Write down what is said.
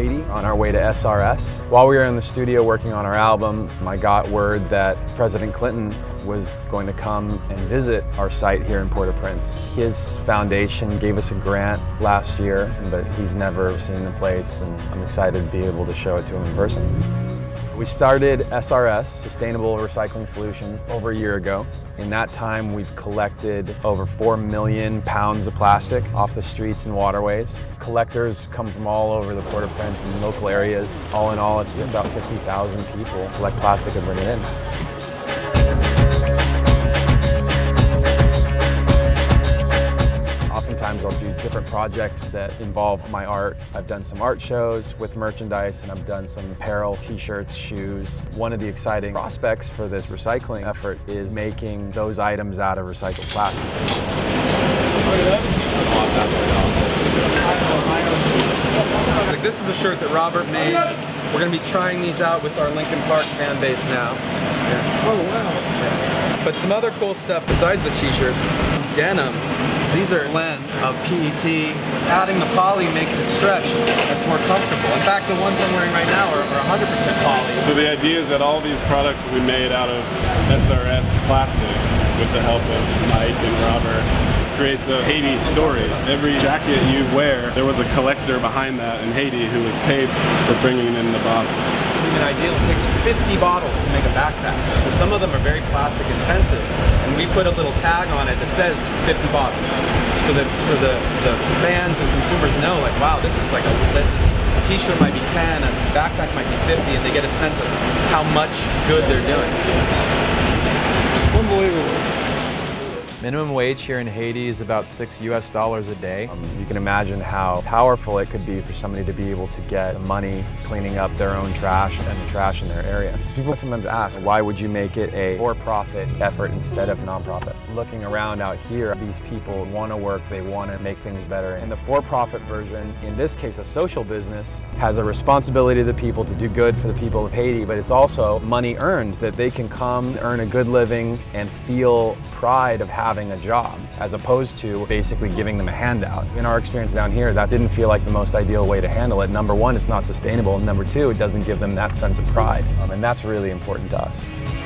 Haiti on our way to SRS. While we were in the studio working on our album, I got word that President Clinton was going to come and visit our site here in Port-au-Prince. His foundation gave us a grant last year, but he's never seen the place, and I'm excited to be able to show it to him in person. We started SRS, Sustainable Recycling Solutions, over a year ago. In that time, we've collected over 4 million pounds of plastic off the streets and waterways. Collectors come from all over the Port-au-Prince and local areas. All in all, it's been about 50,000 people collect plastic and bring it in. I'll do different projects that involve my art. I've done some art shows with merchandise, and I've done some apparel, t-shirts, shoes. One of the exciting prospects for this recycling effort is making those items out of recycled plastic. This is a shirt that Robert made. We're going to be trying these out with our Linkin Park fan base now. Oh, wow. But some other cool stuff besides the t-shirts, denim. These are a blend of PET. Adding the poly makes it stretch. That's more comfortable. In fact, the ones I'm wearing right now are 100% poly. So the idea is that all these products we made out of SRS plastic with the help of Mike and Robert creates a Haiti story. Every jacket you wear, there was a collector behind that in Haiti who was paid for bringing in the bottles. An ideal, it takes 50 bottles to make a backpack. So some of them are very plastic intensive, and we put a little tag on it that says 50 bottles. So the fans and consumers know, like, wow, this t-shirt might be 10, a backpack might be 50, and they get a sense of how much good they're doing. Unbelievable. Minimum wage here in Haiti is about $6 US a day. You can imagine how powerful it could be for somebody to be able to get money cleaning up their own trash and the trash in their area. People sometimes ask, why would you make it a for-profit effort instead of a non-profit? Looking around out here, these people want to work, they want to make things better. And the for-profit version, in this case a social business, has a responsibility to the people to do good for the people of Haiti, but it's also money earned, that they can come, earn a good living, and feel pride of having a job, as opposed to basically giving them a handout. In our experience down here, that didn't feel like the most ideal way to handle it. Number one, it's not sustainable, and number two, it doesn't give them that sense of pride, and that's really important to us.